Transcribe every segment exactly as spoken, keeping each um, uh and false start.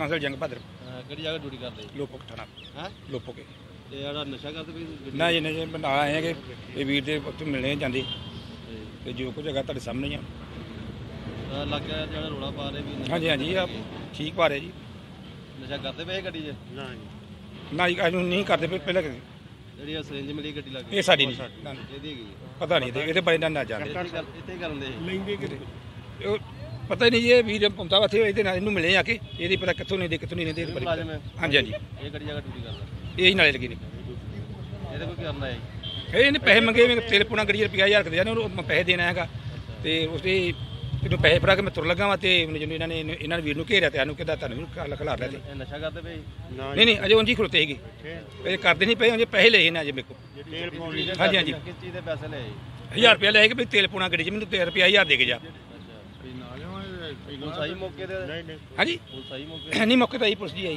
ਕਾਂਸਲ ਜੰਗ ਬਹਾਦਰ। ਕਿਹੜੀ ਜਗ੍ਹਾ ਡਿਊਟੀ ਕਰਦੇ? ਲੋਪੋਕ ਥਾਣਾ। ਹੈ ਲੋਪੋਕੇ। ਤੇ ਜਿਹੜਾ ਨਸ਼ਾ ਕਰਦੇ ਵੀ? ਨਾ ਜੀ ਨਹੀਂ, ਬਣਾ ਆਏ ਹੈਗੇ ਇਹ ਵੀਰ ਦੇ ਉੱਥੇ ਮਿਲਣੇ ਜਾਂਦੇ ਤੇ ਜੋ ਕੁਝ ਹੈਗਾ ਤੁਹਾਡੇ ਸਾਹਮਣੇ ਆ। ਲੱਗਿਆ ਜਿਹੜਾ ਰੋਲਾ ਪਾ ਰਹੇ ਵੀ? ਹਾਂਜੀ ਹਾਂਜੀ ਆ ਠੀਕ ਪਾ ਰਹੇ ਜੀ। ਨਸ਼ਾ ਕਰਦੇ ਪਏ ਗੱਡੀ 'ਚ? ਨਾ ਜੀ ਨਾ ਜੀ ਅਸੀਂ ਨਹੀਂ ਕਰਦੇ ਪਏ। ਪਹਿਲਾਂ ਜਿਹੜੀ ਆ ਸਿਰਿੰਜ ਮਿਲੀ ਗੱਡੀ ਲੱਗ ਗਈ ਇਹ ਸਾਡੀ ਨਹੀਂ, ਇਹਦੀ ਹੈਗੀ ਪਤਾ ਨਹੀਂ ਇਹਦੇ ਬਾਰੇ ਨਾ ਜਾਣਦੇ। ਇੱਥੇ ਕਰਨ ਦੇ ਲੈਂਦੇ ਕਿਤੇ ਉਹ पता ही नहीं ये वीर पहुंचा वा थे इनू मिले आके ये पता कितों नहीं कितों नहीं रहते। हाँ जी हाँ जी यही नाले लगी नहीं पैसे मंगे तेल पुना करिए रुपया हज़ार रुपया मैं पैसे देना है तो उसके तेन पैसे फड़ा के मैं तुर लगा वा तो जो इन्होंने इन्होंने वीर घेरिया तो कहता तुम खिला रहा थे। नहीं नहीं अजय उंजी खड़ोते है करते नहीं पे पैसे ले अजय मेरे को। हाँ जी हाँ जी हज़ार रुपया ले भाई तेल पुना गड्डी मैं रुपया हज़ार दे के जा। हाँ जी नहीं मौके तो आई पुलिस जी आई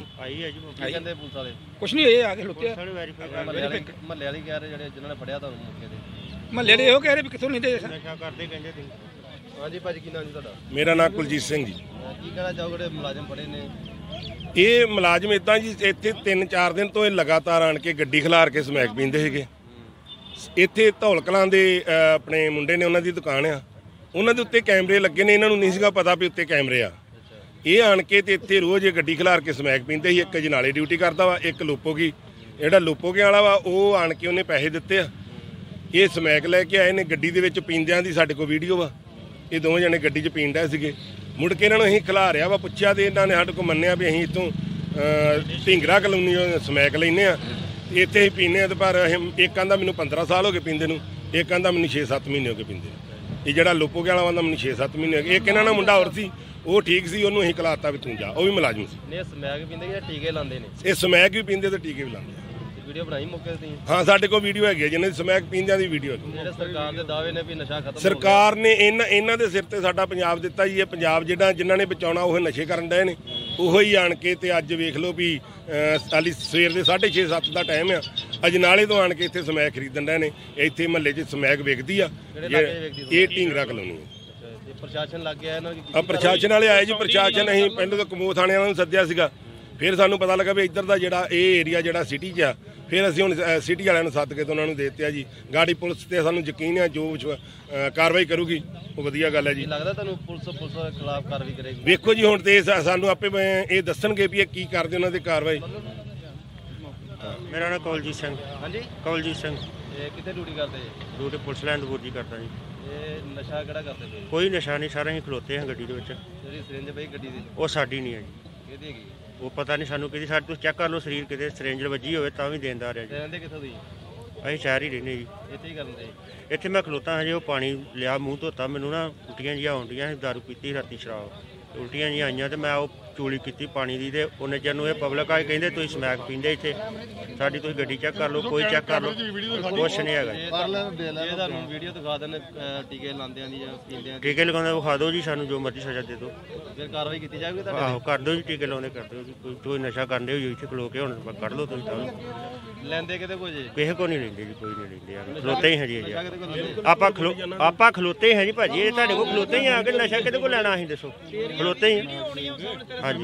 कुछ नहीं होया आगे लुके महल कह रहे जिन्होंने फड़िया महल यो कह रहे कितों नहीं। हाँ जी भाजी की नाम जी मेरा नाम कुलजीत सिंह जी। की कहना चाहोगे मुलाजम फड़े ने? ये मुलाजम इदा जी इतने तीन चार दिन तो लगातार आन के गड्डी खिलार के समैक पींदे है। इतने धौल कलां के अपने मुंडे ने उन्होंने दुकान आ उन्होंने उत्ते कैमरे लगे ने इन्होंने नहीं पता भी उत्ते कैमरे आ ये आन के ते इत्थे रोज़ गड्डी खिलार के समैक पींदे ही। एक जनाले ड्यूटी करता वा एक लोपोगी जिहड़ा लोपोगे वाला वा वो आन के उन्हें पैसे दिते आ ये समैक लैके आए ने गड्डी दे विच पींदियां दी साडे कोल वीडियो वा ये दोवें जणे गड्डी च पीन रहे सीगे। मुड़ के इन्होंने असीं खिलारिया वा पुछिया ते इन्होंने साडे कोल मन्निया भी असीं इत्थों ढिंगरा कलोनी समैक लैने आ इत्थे ही पीने आ ते पर असीं एक आंदा मैनूं पंद्रह साल हो गए पींदे नूं एक आंदा मैनूं छे सत्त महीने हो गए पींदे। ये जरा लोपोगे वाला बंदा मैं छे सत्त महीने एक इन्होंने मुंडा और सी वो ठीक सी उन्होंने अं खिलाता भी तू जा वह भी मुलाजम से समैक पींदे टीके लाते हैं ये समैक भी पींदे तो टीके भी लाते हैं। वीडियो बनाई मौके दी? हाँ साडे कोल वीडियो है जिन्हें समैक पींदियां दी वीडियो है। सरकार दे दावे ने भी नशा खत्म सरकार ने इन्हां इन्हां दे सिर ते साडा पंजाब दिता जी। ये पंजाब जिहड़ा जिन्हां ने बचाउणा ओह नशे करन दए ने ओही आण के ते अज वेख लो भी अली सवेर दे साढ़े छे सत्त दा टाइम आ अजनाले तो आण के इत्थे समैक खरीदण दए ने। इत्थे महल्ले च समैक विकदी आ ये ढिंगरा कलोनी है। प्रशासन लग गया इन्हां की प्रशासन वाले आए जी प्रशासन असीं पिंड तो कमो थाणे वालियां नूं सद्दिया सीगा फिर सानूं पता लगा भी इधर दा जिहड़ा ये एरिया जिहड़ा सिटी च आ फिर असीं हुण सिटी वालियां नूं सद्द के ते उन्हां नूं दे दित्ता जी। गाड़ी पुलिस ते सानूं यकीन है जो कार्रवाई करूगी वो वधिया गल है जी। लगदा तुहानूं पुलिस पुलिस खिलाफ कार्रवाई करेगी? वेखो जी हुण ते सानूं आपे ये दस्सणगे भी की करदे उन्हां ते कार्रवाई। मेरा नाम कौलजीत सिंह। हाँ जी कौलजीत सिंह। कित्थे ड्यूटी करदे? ड्यूटी पुलिस लाइन दूर जी करदा जी। नशा किहड़ा करदे जी? कोई नशा नहीं सारे ही खलोते हैं गड्डी दे विच। जिहड़ी सिरिंज पई गड्डी दी वो साडी नहीं है जी। किहदी हैगी? वो पता नहीं सानू कि तुम चैक कर लो शरीर कितने सरेंजल वजी हो भी देंदा रहा जी। अं शहर ही रहने जी इतने मैं खलोता हाँ जी। वो पानी लिया मूँह धोता मैनू ना उल्टियां जी आउन दी दारू पीती राती शराब उल्टियां जी आईया तो मैं वो चूली की पानी की तो उन्हें चेर ये पब्लिक आए कहें तुम समैक पींदे इतने साड़ी तुम गड्डी चैक कर लो कोई चैक कर लो कुछ नहीं है। टीके लगा खा दो जी सानू जो मर्जी सजा दे दो आहो कर दो जी टीके लाने कर दो जी कोई नशा करने हो इतने खलो के हम कड़ लो लेंदे किसी को नहीं लेंगे जी कोई नहीं लेंगे खलोते ही है जी। आप खलो आप खलोते हैं जी भाजी ये खलोते ही है नशा कि लैना असीं दसो खलोते ही। हाँ जी।